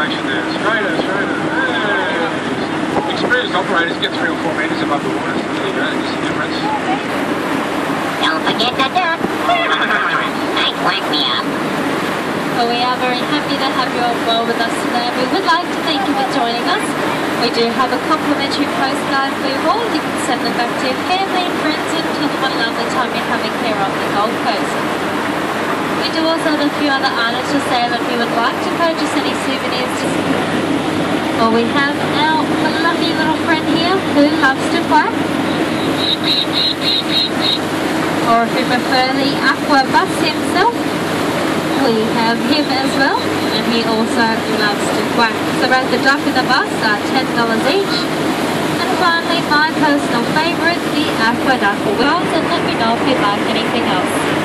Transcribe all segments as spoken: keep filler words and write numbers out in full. direction there. Straighter, straighter. Hey. Experienced operators get three or four metres above the water. It's really great. It's a difference. Don't forget the duck. Nice work, Mia. Well, we are very happy to have you all well with us today. We would like to thank you for joining us. We do have a complimentary postcard for you all. You can send them back to your family and friends and tell them what a lovely time you're having here off the Gold Coast. We do also have a few other items for sale if you would like to purchase any souvenirs. Well, we have our lovely little friend here who loves to quack. Or if you prefer the Aqua Bus himself, we have him as well. And he also loves to quack. So both the duck and the bus are ten dollars each. And finally, my personal favourite, the Aqua Duck. Well, and let me know if you'd like anything else.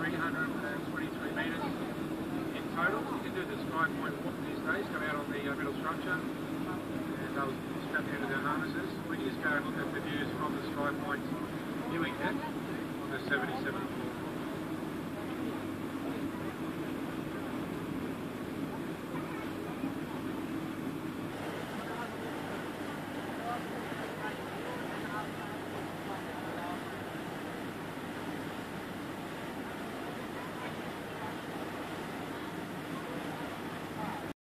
three hundred twenty-three metres in total. You can do the sky point walk these days, come out on the uh, middle structure, and they'll strap into their harnesses. We can just go and look at the views from the sky point.